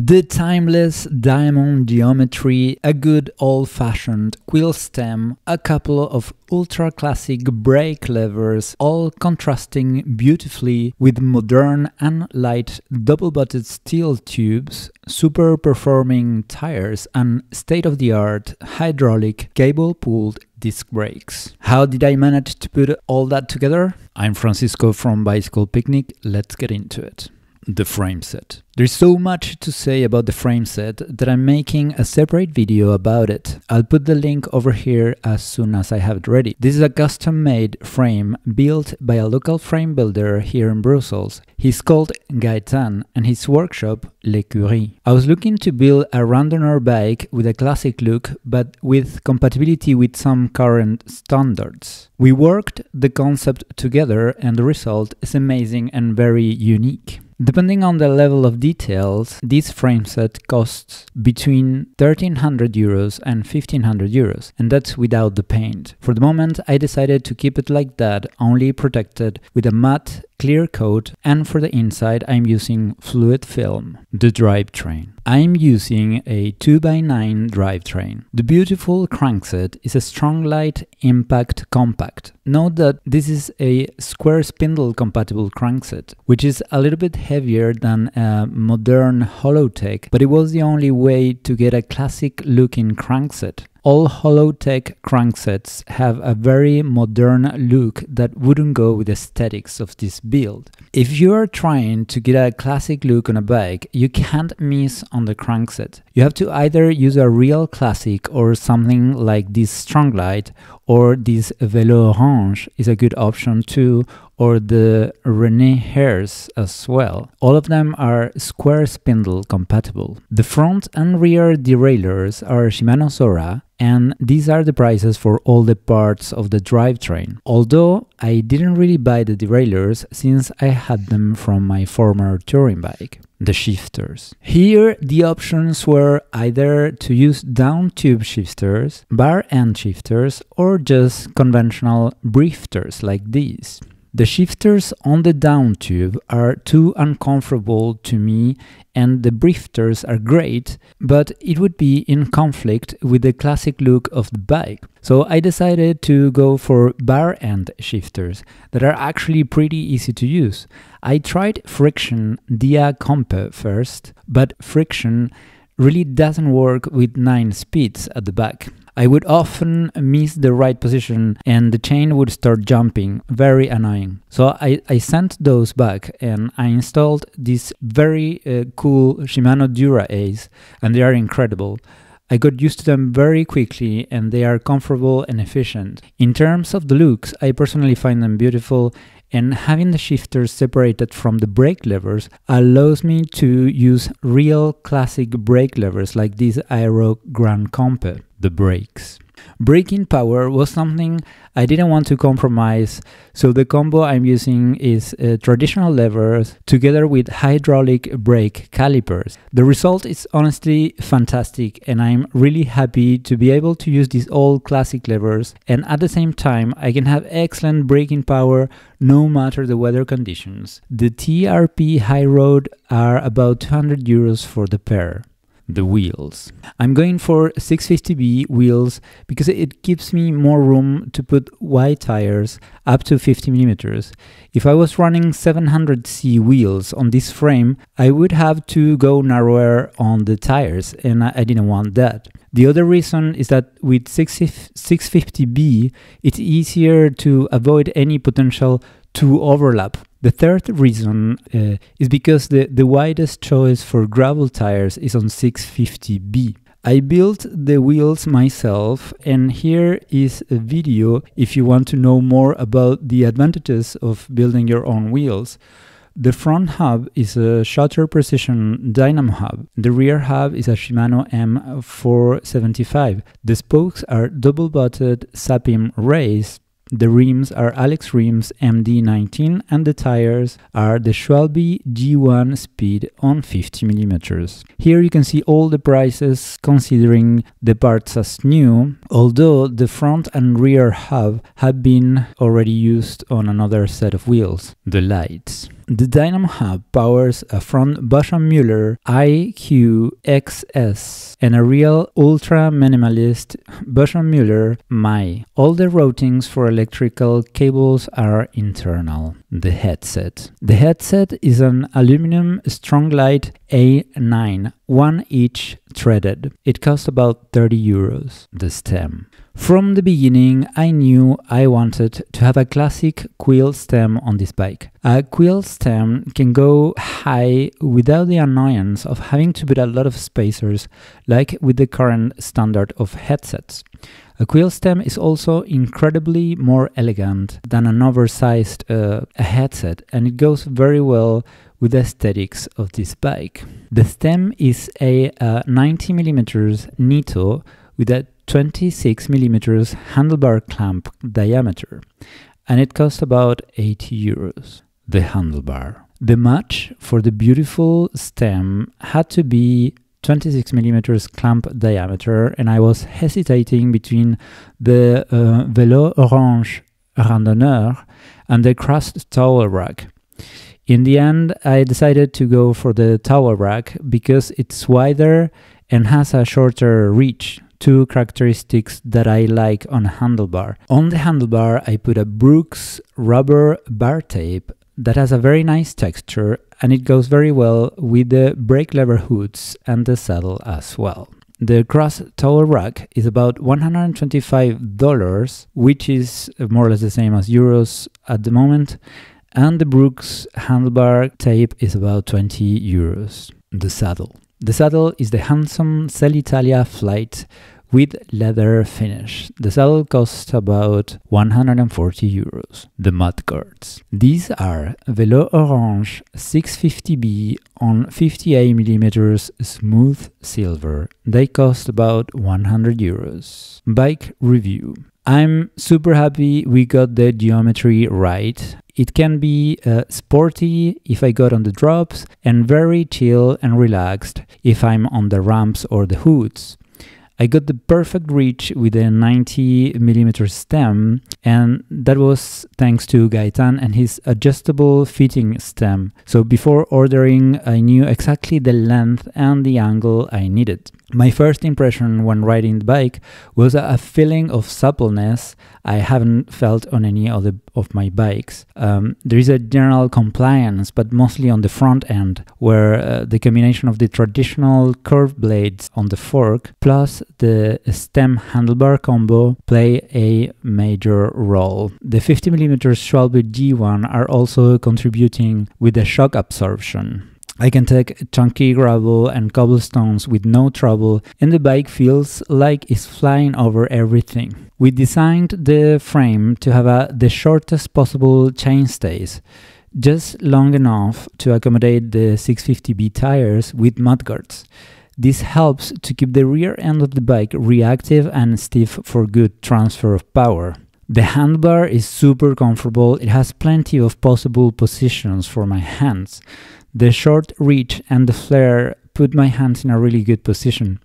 The timeless diamond geometry, a good old-fashioned quill stem, a couple of ultra-classic brake levers, all contrasting beautifully with modern and light double-butted steel tubes, super-performing tires and state-of-the-art hydraulic cable-pulled disc brakes. How did I manage to put all that together? I'm Francisco from Bicycle Picnic, let's get into it. The frame set. There's so much to say about the frame set that I'm making a separate video about it. I'll put the link over here as soon as I have it ready. This is a custom-made frame built by a local frame builder here in Brussels. He's called Gaëtan and his workshop L'Ecurie. I was looking to build a randonneur bike with a classic look but with compatibility with some current standards. We worked the concept together and the result is amazing and very unique. Depending on the level of details, this frameset costs between 1,300 euros and 1,500 euros, and that's without the paint. For the moment, I decided to keep it like that, only protected with a matte clear coat, and for the inside I'm using fluid film. The drivetrain. I'm using a 2x9 drivetrain. The beautiful crankset is a Stronglight Impact Compact. Note that this is a square spindle compatible crankset, which is a little bit heavier than a modern Holotech, but it was the only way to get a classic looking crankset. All Holotech cranksets have a very modern look that wouldn't go with the aesthetics of this build. If you are trying to get a classic look on a bike, you can't miss on the crankset. You have to either use a real classic or something like this Stronglight, or this Velo Orange is a good option too, or the Rene Herse as well. All of them are square spindle compatible. The front and rear derailleurs are Shimano Sora, and these are the prices for all the parts of the drivetrain. Although I didn't really buy the derailleurs since I had them from my former touring bike. The shifters. Here the options were either to use down tube shifters, bar end shifters, or just conventional brifters like these. The shifters on the down tube are too uncomfortable to me, and the brifters are great, but it would be in conflict with the classic look of the bike. So I decided to go for bar end shifters that are actually pretty easy to use. I tried friction Dia Compe first, but friction really doesn't work with 9 speeds at the back. I would often miss the right position and the chain would start jumping, very annoying. So I sent those back and I installed this very cool Shimano Dura Ace, and they are incredible. I got used to them very quickly and they are comfortable and efficient. In terms of the looks, I personally find them beautiful, and having the shifters separated from the brake levers allows me to use real classic brake levers like this Aero Grand Compe. The brakes. Braking power was something I didn't want to compromise, so the combo I'm using is traditional levers together with hydraulic brake calipers. The result is honestly fantastic, and I'm really happy to be able to use these old classic levers, and at the same time I can have excellent braking power no matter the weather conditions. The TRP High Road are about 200 euros for the pair. The wheels. I'm going for 650B wheels because it gives me more room to put wide tires up to 50 mm. If I was running 700C wheels on this frame, I would have to go narrower on the tires, and I didn't want that. The other reason is that with 650B, it's easier to avoid any potential to overlap. The third reason is because the widest choice for gravel tires is on 650B. I built the wheels myself, and here is a video if you want to know more about the advantages of building your own wheels. The front hub is a Schwalbe Precision Dynamo hub. The rear hub is a Shimano M475. The spokes are double-butted Sapim Race. The rims are Alex Rims MD19, and the tires are the Schwalbe G1 Speed on 50 mm. Here you can see all the prices considering the parts as new, although the front and rear hub have been already used on another set of wheels. The lights. The Dynamo Hub powers a front Bosch & Müller IQXS and a real ultra-minimalist Bosch & Müller Mai. All the routings for electrical cables are internal. The headset. The headset is an aluminum Stronglight A9, 1 inch threaded. It costs about 30 euros. The stem. From the beginning, I knew I wanted to have a classic quill stem on this bike. A quill stem can go high without the annoyance of having to put a lot of spacers, like with the current standard of headsets. A quill stem is also incredibly more elegant than an oversized headset, and it goes very well with the aesthetics of this bike. The stem is a 90mm Nitto with a 26mm handlebar clamp diameter, and it costs about 80 euros. The handlebar. The match for the beautiful stem had to be 26mm clamp diameter, and I was hesitating between the Velo Orange Randonneur and the Crust Towel Rack. In the end, I decided to go for the Towel Rack because it's wider and has a shorter reach. Two characteristics that I like on a handlebar. On the handlebar, I put a Brooks rubber bar tape that has a very nice texture, and it goes very well with the brake lever hoods and the saddle as well. The Crust Towel Rack is about $125, which is more or less the same as euros at the moment, and the Brooks handlebar tape is about 20 euros. The saddle. The saddle is the handsome Selle Italia Flight with leather finish. The saddle costs about 140 euros. The mudguards. These are Velo Orange 650B on 58mm smooth silver. They cost about 100 euros. Bike review. I'm super happy we got the geometry right. It can be sporty if I got on the drops, and very chill and relaxed if I'm on the ramps or the hoods. I got the perfect reach with a 90mm stem, and that was thanks to Gaëtan and his adjustable fitting stem. So before ordering, I knew exactly the length and the angle I needed. My first impression when riding the bike was a feeling of suppleness I haven't felt on any other of my bikes. There is a general compliance, but mostly on the front end, where the combination of the traditional curved blades on the fork plus the stem handlebar combo play a major role. The 50mm Schwalbe G1 are also contributing with the shock absorption. I can take chunky gravel and cobblestones with no trouble, and the bike feels like it's flying over everything. We designed the frame to have the shortest possible chainstays, just long enough to accommodate the 650B tires with mudguards. This helps to keep the rear end of the bike reactive and stiff for good transfer of power. The handlebar is super comfortable. It has plenty of possible positions for my hands. The short reach and the flare put my hands in a really good position.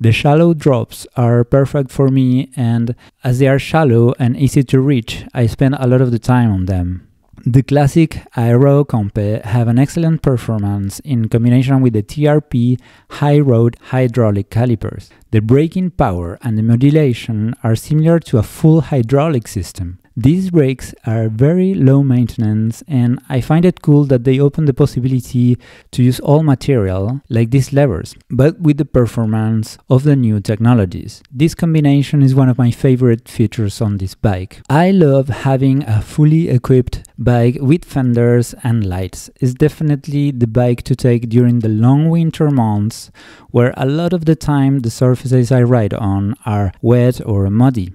The shallow drops are perfect for me, and as they are shallow and easy to reach, I spend a lot of the time on them. The classic Aero Compe have an excellent performance in combination with the TRP High Road hydraulic calipers. The braking power and the modulation are similar to a full hydraulic system. These brakes are very low maintenance, and I find it cool that they open the possibility to use all material, like these levers, but with the performance of the new technologies. This combination is one of my favorite features on this bike. I love having a fully equipped bike with fenders and lights. It's definitely the bike to take during the long winter months, where a lot of the time the surfaces I ride on are wet or muddy.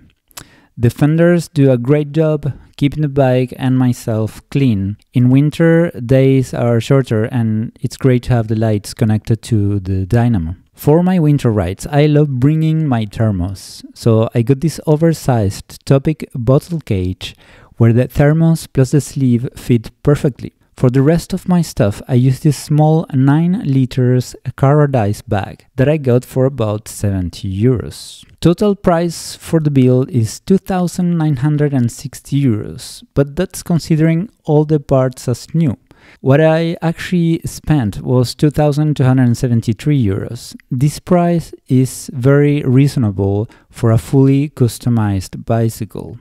The fenders do a great job keeping the bike and myself clean. In winter, days are shorter, and it's great to have the lights connected to the dynamo. For my winter rides, I love bringing my thermos. So I got this oversized Topic bottle cage where the thermos plus the sleeve fit perfectly. For the rest of my stuff, I use this small 9 liters Caradice bag that I got for about 70 euros. Total price for the bill is 2,960 euros, but that's considering all the parts as new. What I actually spent was 2,273 euros. This price is very reasonable for a fully customized bicycle.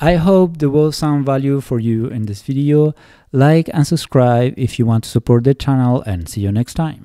I hope there was some value for you in this video. Like and subscribe if you want to support the channel, and see you next time.